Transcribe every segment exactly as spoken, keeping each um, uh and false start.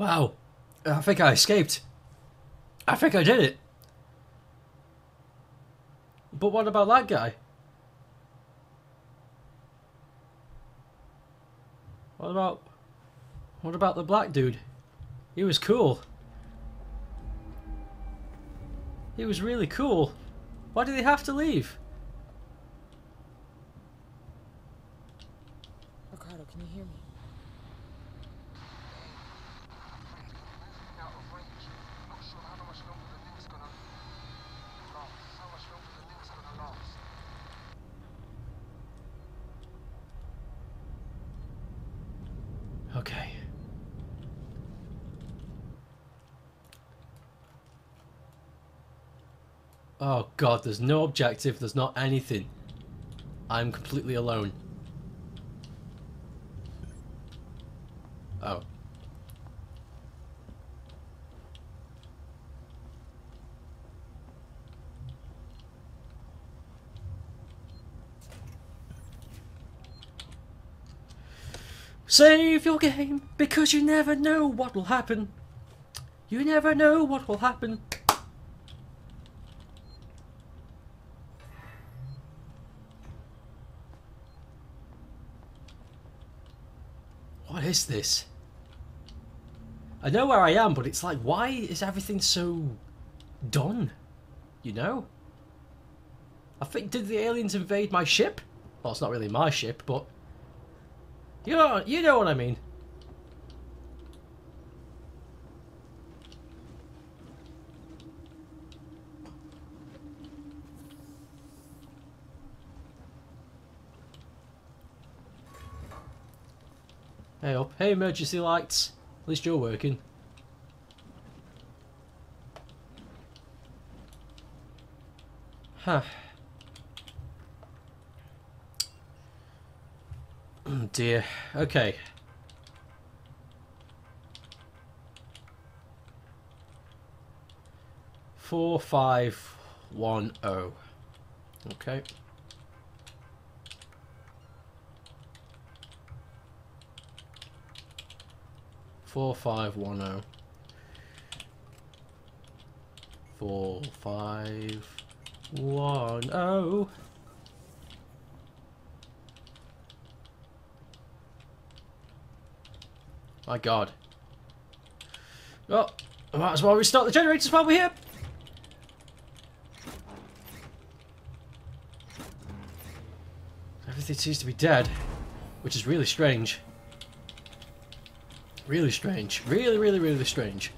Wow. I think I escaped. I think I did it. But what about that guy? What about... What about the black dude? He was cool. He was really cool. Why do they have to leave? Ricardo, can you hear me? Okay. Oh god, there's no objective, there's not anything. I'm completely alone. Oh. Save your game, because you never know what will happen. You never know what will happen. What is this? I know where I am, but it's like, why is everything so done? You know? I think, did the aliens invade my ship? Well, it's not really my ship, but... You know, you know what I mean. Hey up, hey emergency lights. At least you're working. Huh. Oh dear. Okay. Four, five, one, oh. Okay. Four, five, one, oh. Four, five, one, oh. My god. Well, might as well restart the generators while we're here. Everything seems to be dead, which is really strange. Really strange. Really, really, really strange.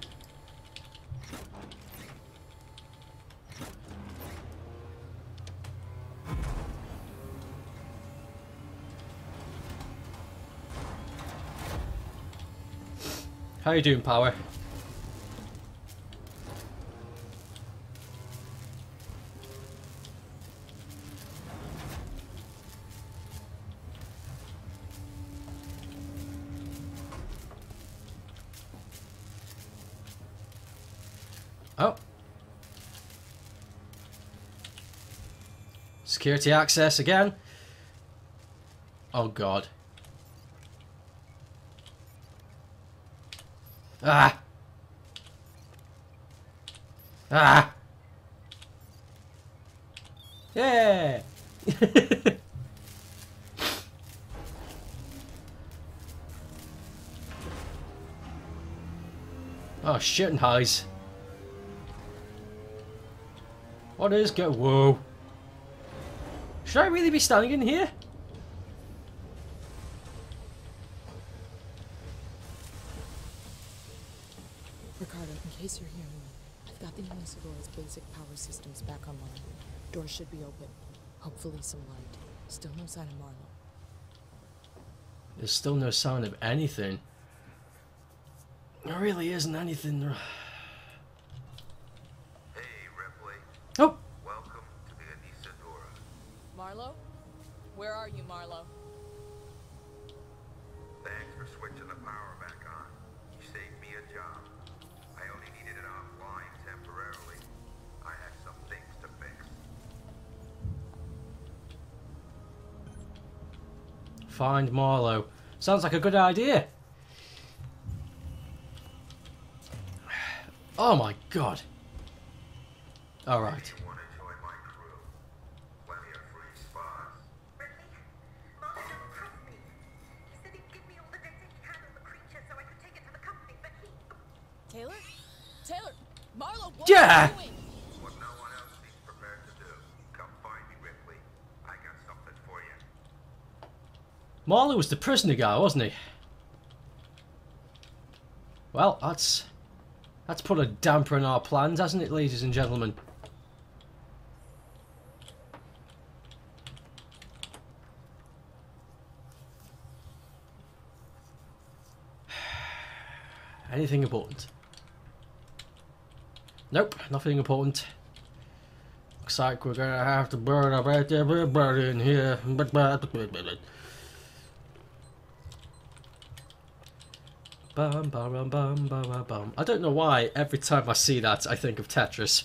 How you doing, Power? Oh. Security access again. Oh god. Ah! Ah! Yeah! Oh, shit and highs. What is go? Whoa! Should I really be standing in here? In case you're hearing me, I've got the Unisolar's basic power systems back online. Door should be open. Hopefully some light. Still no sign of Marlowe. There's still no sign of anything. There really isn't anything. Hey, Ripley. Oh! Welcome to the Unisolar. Marlowe? Where are you, Marlowe? Thanks for switching the power back on. You saved me a job. Temporarily, I have some things to fix. Find Marlowe. Sounds like a good idea. Oh my god. Alright. Taylor? Taylor! Marlowe, what yeah. are you doing? What no one else seems prepared to do. Come find me, Ripley. I got something for you. Marlowe was the prisoner guy, wasn't he? Well, that's... that's put a damper on our plans, hasn't it, ladies and gentlemen? Anything important? Nope, nothing important. Looks like we're gonna have to burn up everybody in here. Bum, bum, bum, bum, bum. I don't know why every time I see that I think of Tetris.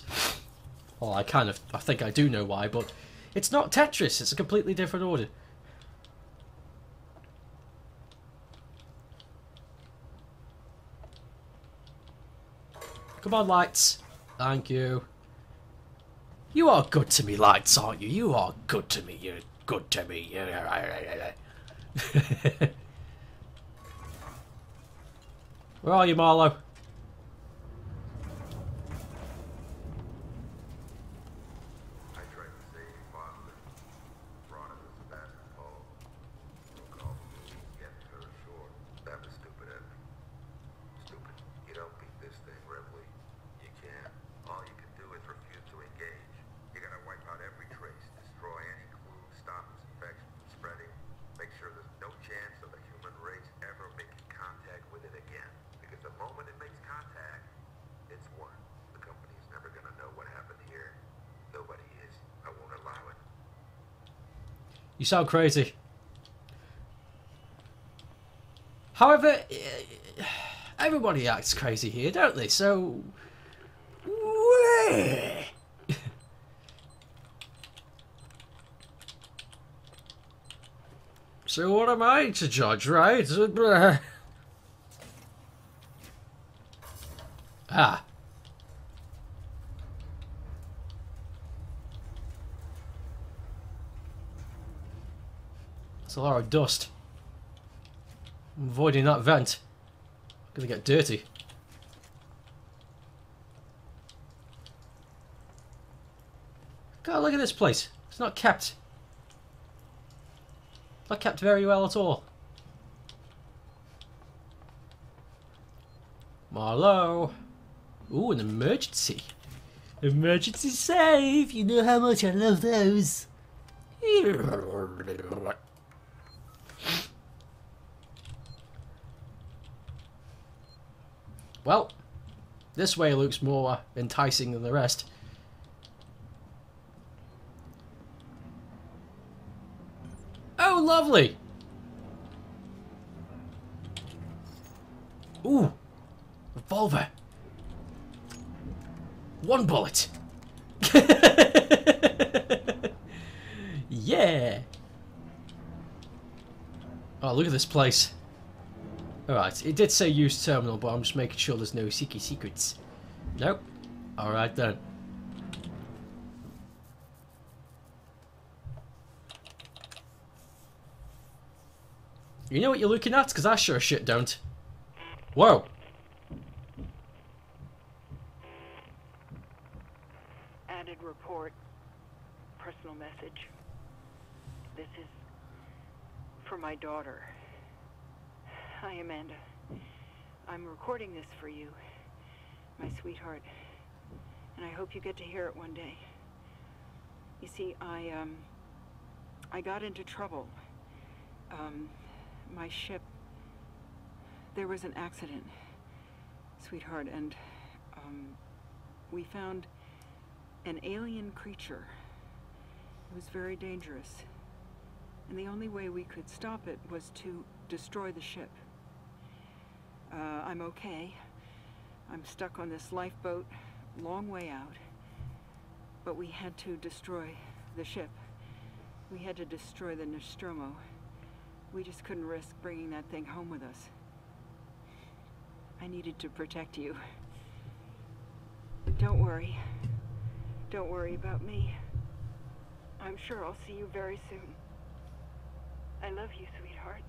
Well, I kind of, I think I do know why, but it's not Tetris, it's a completely different order. Come on, lights. Thank you. You are good to me, lights, aren't you? You are good to me. You're good to me. Where are you, Marlowe? You sound crazy. However, everybody acts crazy here, don't they? So... so what am I to judge, right? ah. It's a lot of dust. I'm avoiding that vent. I'm gonna get dirty. God, look at this place. It's not kept. Not kept very well at all. Marlowe. Ooh, an emergency. Emergency save. You know how much I love those. Well, this way looks more enticing than the rest. Oh, lovely! Ooh, revolver. One bullet. Yeah. Oh, look at this place. Alright, it did say use terminal, but I'm just making sure there's no secret secrets. Nope. Alright then. You know what you're looking at? Because I sure as shit don't. Whoa. Added report. Personal message. This is for my daughter. Hi, Amanda. I'm recording this for you, my sweetheart, and I hope you get to hear it one day. You see, I, um, I got into trouble. Um, my ship, there was an accident, sweetheart, and, um, we found an alien creature. It was very dangerous, and the only way we could stop it was to destroy the ship. Uh, I'm okay. I'm stuck on this lifeboat, long way out. But we had to destroy the ship. We had to destroy the Nostromo. We just couldn't risk bringing that thing home with us. I needed to protect you. Don't worry. Don't worry about me. I'm sure I'll see you very soon. I love you, sweetheart.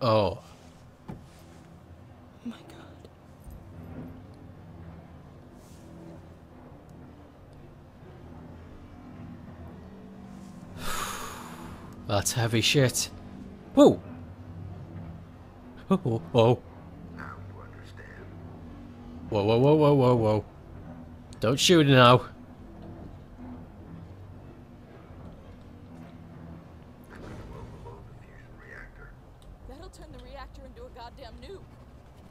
Oh. Oh my God. That's heavy shit. Whoa. Oh, oh, oh. Now you understand. Whoa, whoa, whoa, whoa, whoa, whoa. Don't shoot now. That'll turn the reactor into a goddamn nuke.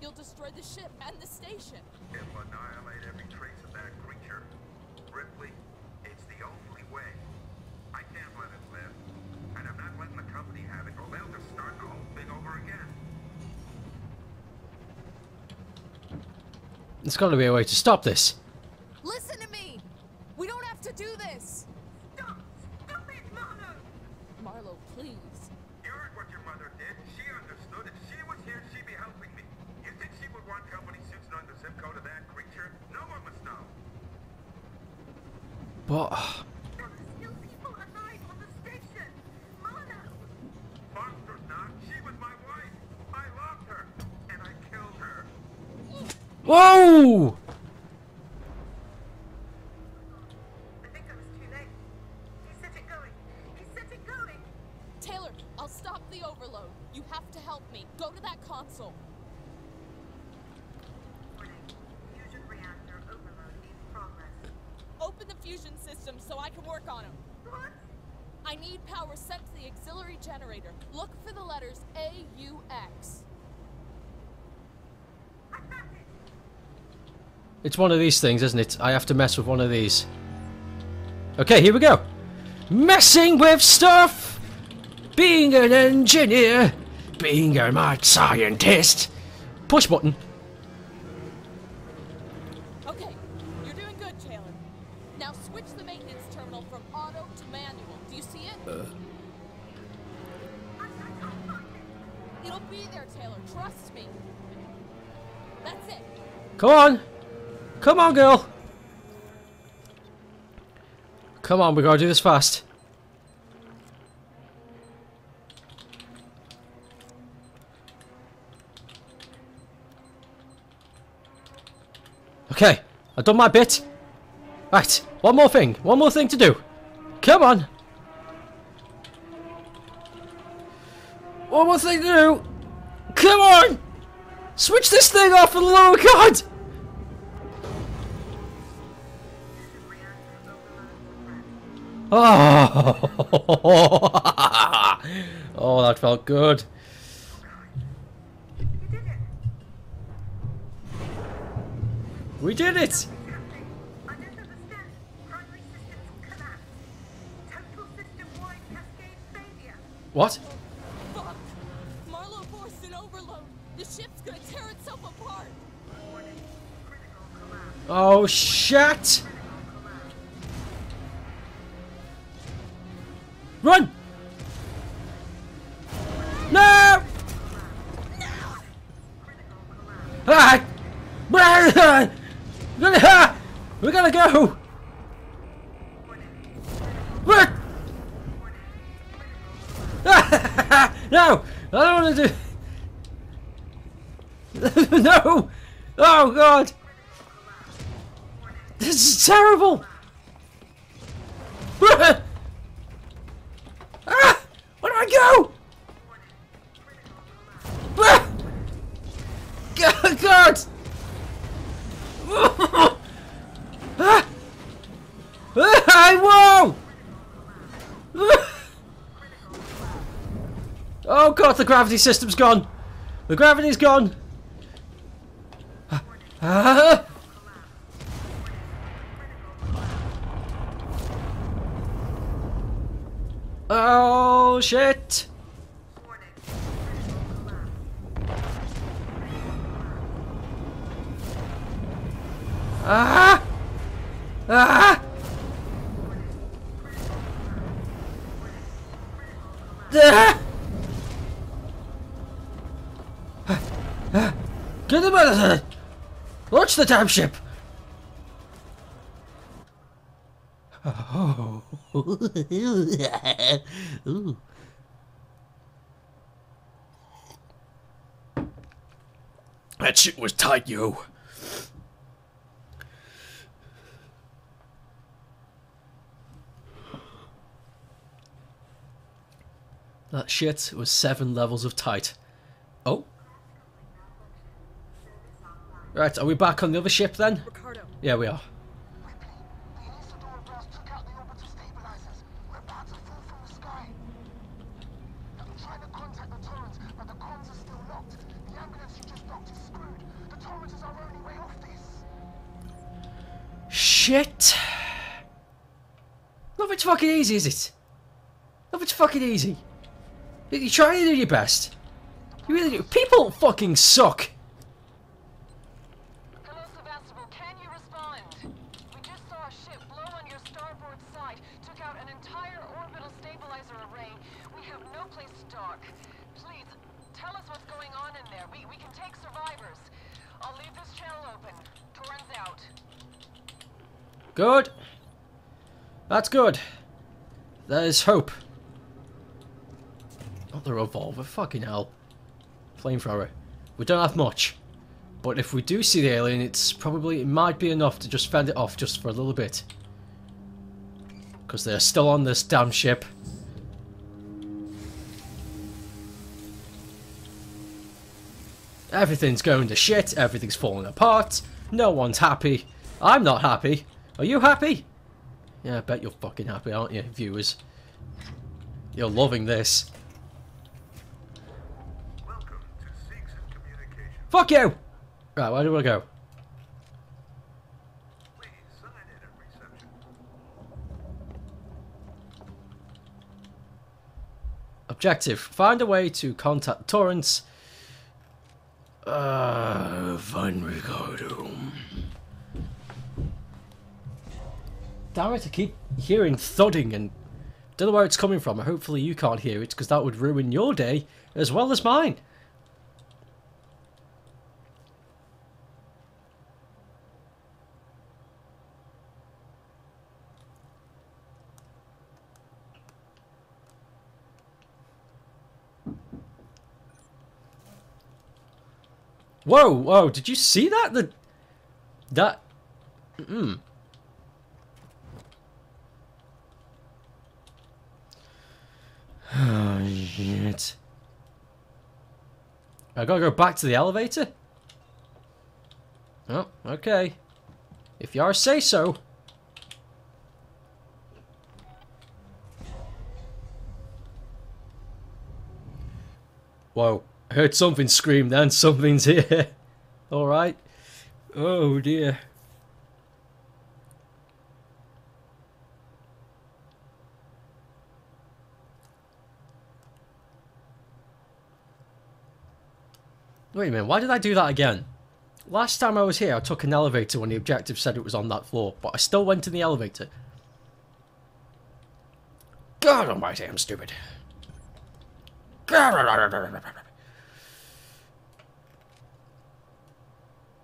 You'll destroy the ship and the station. It'll annihilate every trace of that creature. Ripley, it's the only way. I can't let it live. And I'm not letting the company have it, or they'll just start the whole thing over again. There's got to be a way to stop this. Listen to me. We don't have to do this. Stop. Stop it, Mother. Marlowe, please. You heard what your mother did. She understood. If she was here, she'd be helping me. You think she would want company suits knowing the zip code of that creature? No one must know. But... there are still people alive on the station. Mother. Monsters not. She was my wife. I loved her. And I killed her. Whoa! I think I was too late. He's set it going. He's set it going. Taylor, I'll stop the overload. You have to help me. Go to that console. Warning. Fusion reactor overload in progress. Open the fusion system so I can work on him. What? I need power sent to the auxiliary generator. Look for the letters A U X. I found it. It's one of these things, isn't it? I have to mess with one of these. Okay, here we go. Messing with stuff! Being an engineer! Being a mad scientist! Push button. Okay, you're doing good, Taylor. Now switch the maintenance terminal from auto to manual. Do you see it? Uh. It'll be there, Taylor. Trust me. That's it. Come on! Come on, girl! Come on, we gotta do this fast. Okay, I've done my bit. Right, one more thing. One more thing to do. Come on! One more thing to do! Come on! Switch this thing off for the love of God! Oh, oh, that felt good. You did it. We did it. What? Fuck. Marlowe forced an overload. The ship's gonna tear itself apart. Oh shit! Run! No! Ah! We're gonna go! No! I don't want to do. No! Oh God! This is terrible! Ah! Where do I go? Ah! God! Ah! Ah! Whoa! Oh God, the gravity system's gone. The gravity's gone. Ah! Oh shit! Ah! Ah! Get him out of there! Launch the damn ship! Oh. Ooh. That shit was tight, yo. That shit was seven levels of tight. Oh. Right, are we back on the other ship then? Ricardo. Yeah, we are. Ripley, the initial door blast took out the orbital stabilizers. We're about to fall from the sky. I'm trying to contact the Torrance, but the comms are still locked. The ambulance you just blocked is screwed. The Torrance is our only way off this. Shit. Nothing's fucking easy, is it? Nothing's fucking easy. You're trying to do your best. You really do. People fucking suck. Hello, Sebastopol. Can you respond? We just saw a ship blow on your starboard side. Took out an entire orbital stabilizer array. We have no place to dock. Please, tell us what's going on in there. We, we can take survivors. I'll leave this channel open. Torrance out. Good. That's good. There's hope. The revolver, fucking hell. Flamethrower. We don't have much, but if we do see the alien, it's probably, it might be enough to just fend it off just for a little bit, because they're still on this damn ship. Everything's going to shit, everything's falling apart, no one's happy. I'm not happy. Are you happy? Yeah, I bet you're fucking happy, aren't you, viewers? You're loving this. Fuck you! Right, where do I go? Please sign in at reception. Objective: find a way to contact Torrance. Uh, find Ricardo. Damn it! I keep hearing thudding and don't know where it's coming from. Hopefully you can't hear it, because that would ruin your day as well as mine. Whoa, whoa, did you see that? The, that, mm. Oh, shit. I gotta go back to the elevator? Oh, okay. If you are say so. Whoa. I heard something scream then, something's here. Alright. Oh dear. Wait a minute, why did I do that again? Last time I was here I took an elevator when the objective said it was on that floor, but I still went in the elevator. God almighty, I'm stupid.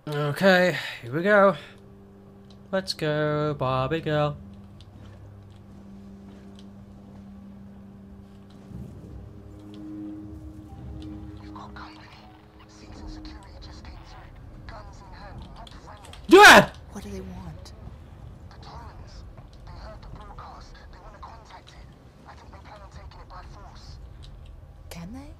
Okay, here we go. Let's go, Barbie girl. You've got company. Season security just came through. Guns in hand, not friendly. Yeah! What do they want? The Torrance. They heard the broadcast. They want to contact it. I think they plan on taking it by force. Can they?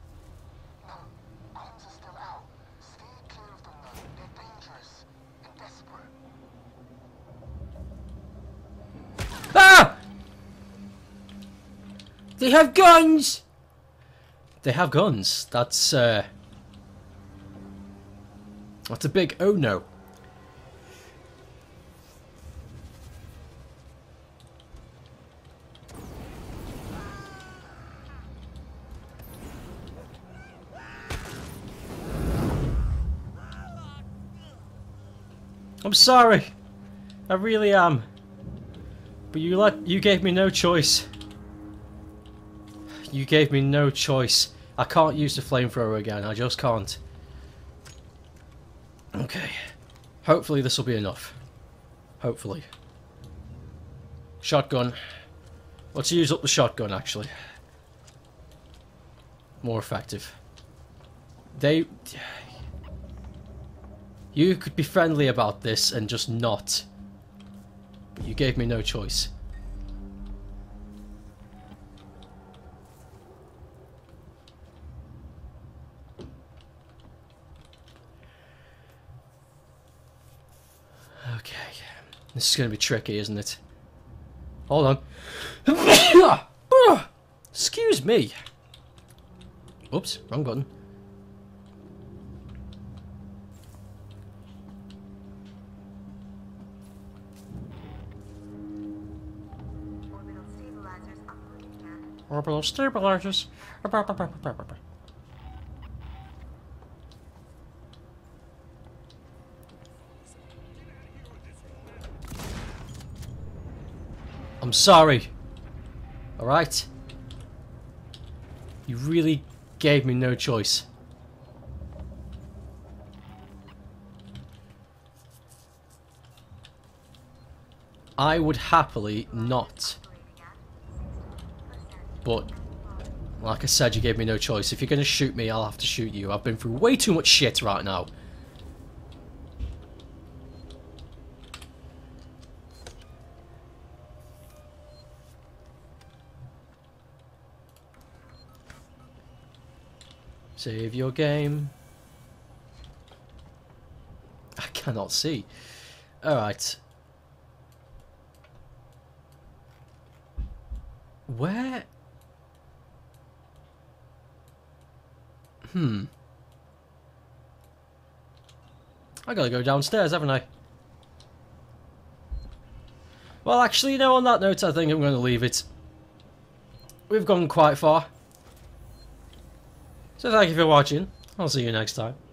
They have guns! They have guns. That's, uh... That's a big oh no. I'm sorry. I really am. But you let, you gave me no choice. you gave me no choice. I can't use the flamethrower again. I just can't. Okay. Hopefully this will be enough. Hopefully. Shotgun. Let's use up the shotgun, actually. More effective. They... You could be friendly about this and just not. But you gave me no choice. Okay. This is going to be tricky, isn't it? Hold on. Excuse me. Oops, wrong button. Orbital stabilizers. I'm sorry. All right. You really gave me no choice. I would happily not. But, like I said, you gave me no choice. If you're going to shoot me, I'll have to shoot you. I've been through way too much shit right now. Save your game. I cannot see. Alright. Where... Hmm. I gotta go downstairs, haven't I? Well, actually, you know, on that note, I think I'm gonna leave it. We've gone quite far. So thank you for watching. I'll see you next time.